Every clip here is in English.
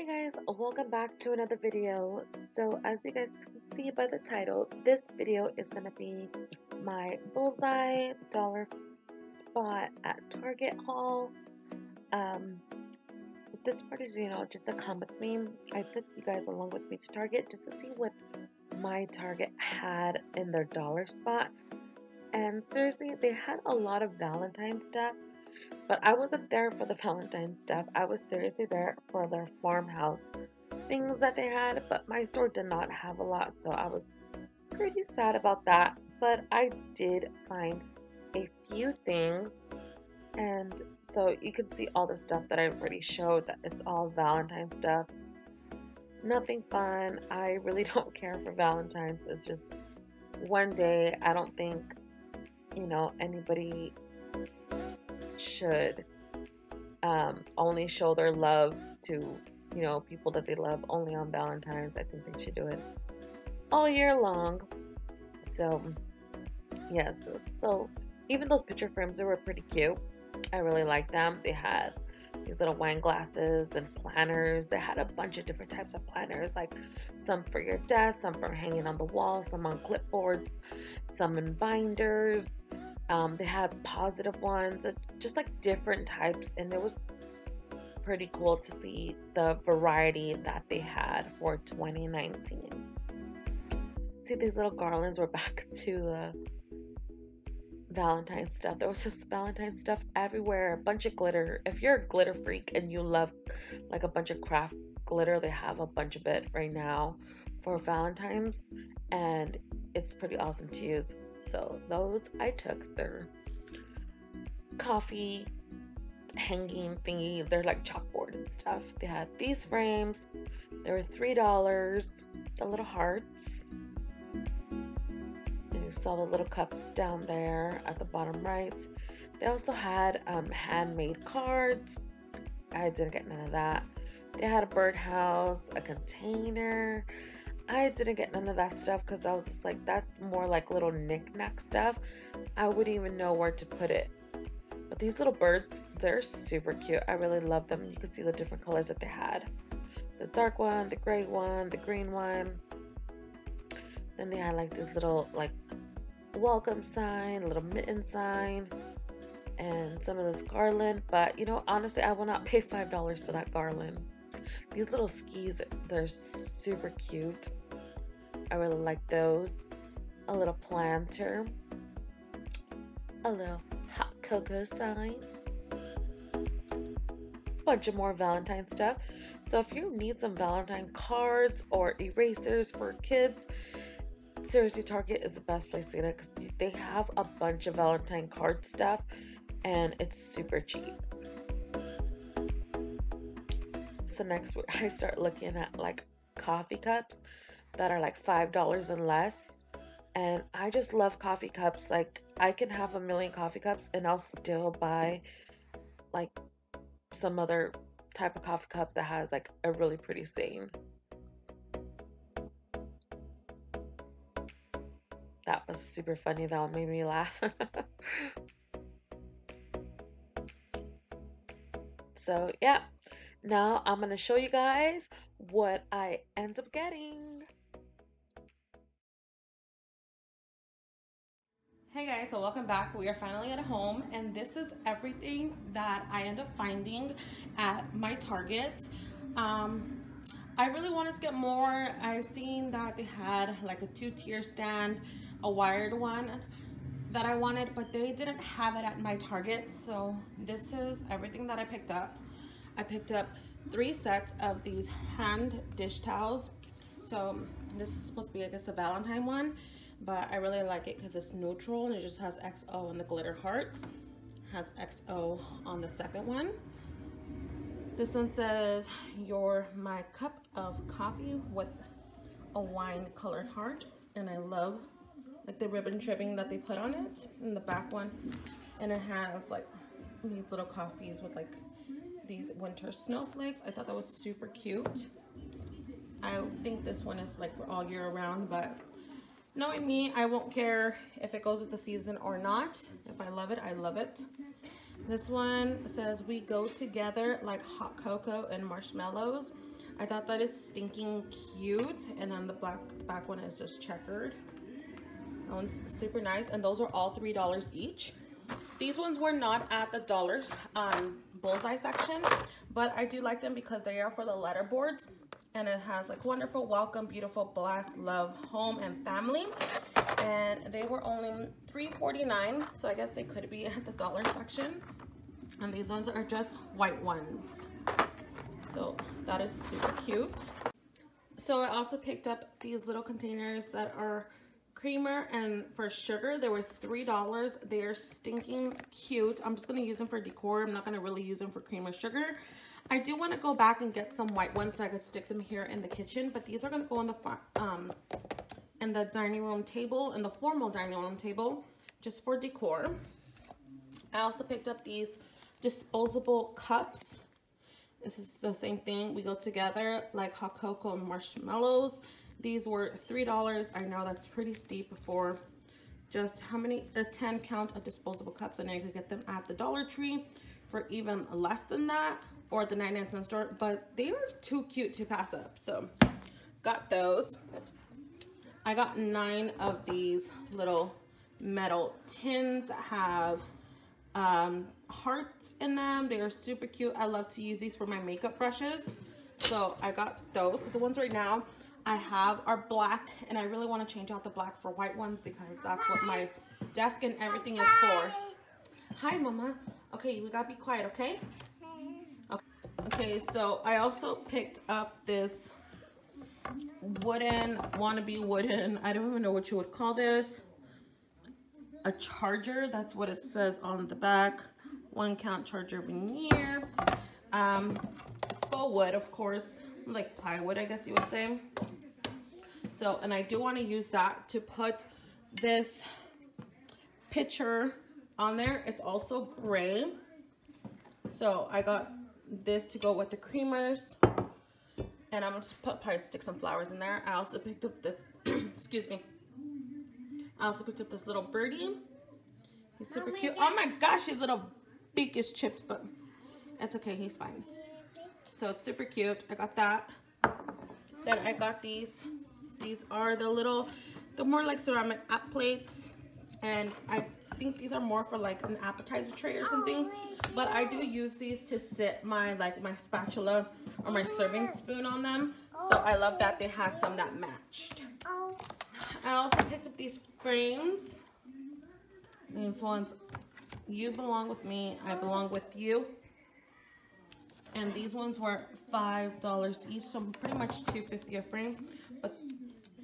Hey guys, welcome back to another video. So as you guys can see by the title, this video is going to be my bullseye dollar spot at Target haul. This part is, just to come with me. I took you guys along with me to Target just to see what my Target had in their dollar spot. And seriously, they had a lot of Valentine's stuff. But I wasn't there for the Valentine stuff. I was seriously there for their farmhouse things that they had, but my store did not have a lot, so I was pretty sad about that. But I did find a few things, and so you can see all the stuff that I already showed, that it's all Valentine stuff. Nothing fun. I really don't care for Valentine's. It's just one day. I don't think, anybody should only show their love to people that they love only on Valentine's. I think they should do it all year long. So yes, yeah, so even those picture frames, they were pretty cute. I really liked them. They had these little wine glasses and planners. They had a bunch of different types of planners, like some for your desk, some for hanging on the wall, some on clipboards, some in binders. They had positive ones, just like different types, and it was pretty cool to see the variety that they had for 2019. See, these little garlands were back to Valentine's stuff. There was just Valentine's stuff everywhere, a bunch of glitter. If you're a glitter freak and you love like a bunch of craft glitter, they have a bunch of it right now for Valentine's, and it's pretty awesome to use. So those I took. Their coffee hanging thingy, they're like chalkboard and stuff. They had these frames. They were $3, the little hearts. And you saw the little cups down there at the bottom right. They also had handmade cards. I didn't get none of that. They had a birdhouse, a container. I didn't get none of that stuff because I was just like, that's more like little knick-knack stuff. I wouldn't even know where to put it. But these little birds, they're super cute. I really love them. You can see the different colors that they had. The dark one, the gray one, the green one. Then they had like this little like welcome sign, a little mitten sign, and some of this garland. But honestly, I will not pay $5 for that garland. These little skis, they're super cute. I really like those. A little planter, a little hot cocoa sign, bunch of more Valentine stuff. So if you need some Valentine cards or erasers for kids, seriously, Target is the best place to get it because they have a bunch of Valentine card stuff and it's super cheap. So next I start looking at like coffee cups that are like $5 and less, and I just love coffee cups. Like I can have a million coffee cups and I'll still buy like some other type of coffee cup that has like a really pretty stain. That was super funny. That one made me laugh. So yeah, now I'm going to show you guys what I end up getting. Hey guys, so welcome back. We are finally at home, and this is everything that I end up finding at my Target. I really wanted to get more. I've seen that they had like a two-tier stand, a wired one that I wanted, but they didn't have it at my Target. So this is everything that I picked up. I picked up 3 sets of these hand dish towels. So this is supposed to be, I guess, a Valentine one, but I really like it because it's neutral and it just has XO on the glitter heart. Has XO on the second one. This one says, "You're my cup of coffee," with a wine colored heart. And I love like the ribbon trimming that they put on it in the back one. And it has like these little coffees with like these winter snowflakes. I thought that was super cute. I think this one is like for all year around, but knowing me, I won't care if it goes with the season or not. If I love it, I love it. This one says, "We go together like hot cocoa and marshmallows." I thought that is stinking cute. And then the black back one is just checkered. That one's super nice. And those were all $3 each. These ones were not at the dollar bullseye section, but I do like them because they are for the letterboards. And it has like wonderful, welcome, beautiful, blast, love, home, and family. And they were only $3.49, so I guess they could be at the dollar section. And these ones are just white ones. So that is super cute. So I also picked up these little containers that are creamer and for sugar. They were $3. They are stinking cute. I'm just going to use them for decor. I'm not going to really use them for cream or sugar. I do want to go back and get some white ones so I could stick them here in the kitchen, but these are going to go in the dining room table, in the formal dining room table, just for decor. I also picked up these disposable cups. This is the same thing, we go together, like hot cocoa and marshmallows. These were $3. I know that's pretty steep for just how many, a 10 count of disposable cups, and I could get them at the Dollar Tree for even less than that, or the 99-cent store, but they were too cute to pass up. So got those. I got 9 of these little metal tins that have hearts in them. They are super cute. I love to use these for my makeup brushes. So I got those because the ones right now I have are black, and I really want to change out the black for white ones because that's what my desk and everything is for. Hi, Mama. Okay, we gotta be quiet, okay? Okay, so I also picked up this wooden, wannabe wooden, I don't even know what you would call this, a charger. That's what it says on the back. 1 count charger veneer. It's faux wood, of course, like plywood, I guess you would say. So, and I do want to use that to put this picture on there. It's also gray. So I got this to go with the creamers, and I'm just probably stick some flowers in there. I also picked up this, excuse me. I also picked up this little birdie. He's super cute. Oh my gosh, his little beak is chipped, but that's okay, he's fine. So it's super cute. I got that. Then I got these. These are the little, the more like ceramic app plates. And I think these are more for like an appetizer tray or something. But I do use these to sit my, like my spatula or my serving spoon on them. So I love that they had some that matched. I also picked up these frames. These ones, you belong with me, I belong with you. And these ones were $5 each, so pretty much $2.50 a frame, but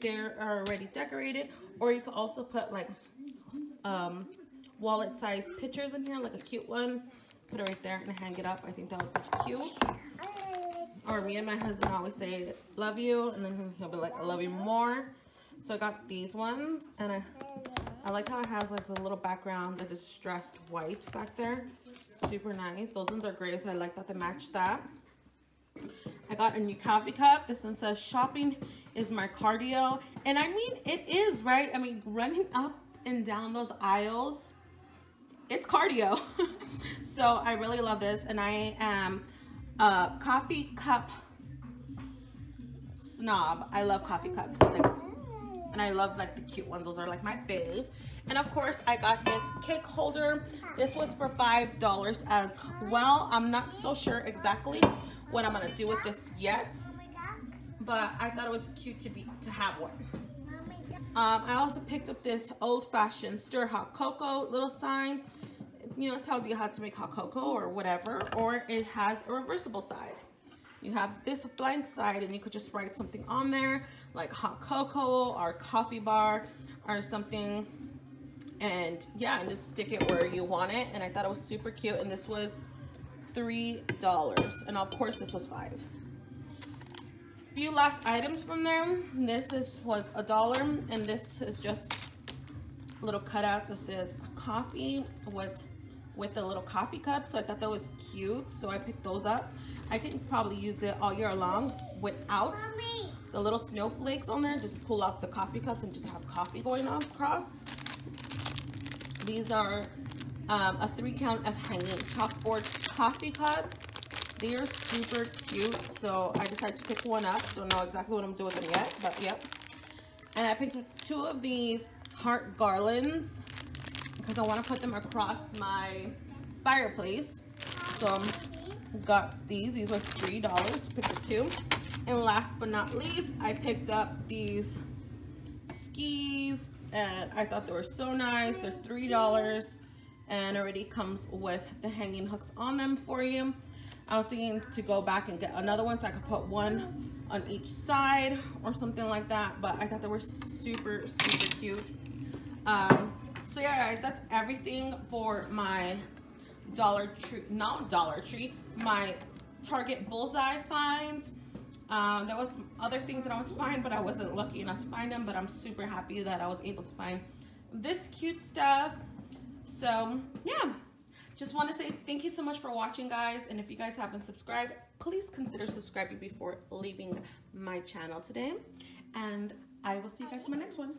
they're already decorated. Or you could also put like wallet size pictures in here, like a cute one. Put it right there and hang it up. I think that would be cute. Or me and my husband always say, love you, and then he'll be like, I love you more. So I got these ones, and I like how it has like the little background, the distressed white back there. Super nice. Those ones are great, so I like that they match that. I got a new coffee cup. This one says shopping is my cardio, and I mean it is, right? I mean, running up and down those aisles, it's cardio. So I really love this, and I am a coffee cup snob. I love coffee cups, like, and I love like the cute ones. Those are like my fave. And of course I got this cake holder. This was for $5 as well. I'm not so sure exactly what I'm gonna do with this yet, but I thought it was cute to have one. I also picked up this old-fashioned stir hot cocoa little sign. You know, it tells you how to make hot cocoa or whatever, or it has a reversible side. You have this blank side, and you could just write something on there, like hot cocoa or coffee bar or something. And yeah, and just stick it where you want it. And I thought it was super cute. And this was $3. And of course, this was $5. Few last items from there. This was $1, and this is just little cutouts that says coffee with a little coffee cup. So I thought that was cute, so I picked those up. I can probably use it all year long without the little snowflakes on there. Just pull off the coffee cups and just have coffee going on across. These are a 3 count of hanging chalkboard coffee cups. They are super cute, so I decided to pick one up. Don't know exactly what I'm doing with them yet, but yep. And I picked up two of these heart garlands because I want to put them across my fireplace. So I got these. These were $3. Picked up two. And last but not least, I picked up these skis, and I thought they were so nice. They're $3 and already comes with the hanging hooks on them for you. I was thinking to go back and get another one so I could put one on each side or something like that, but I thought they were super, super cute. So yeah, guys, that's everything for my my Target Bullseye finds. There was some other things that I wanted to find, but I wasn't lucky enough to find them, but I'm super happy that I was able to find this cute stuff. So yeah, just want to say thank you so much for watching, guys, and if you guys haven't subscribed, please consider subscribing before leaving my channel today, and I will see you guys in my next one.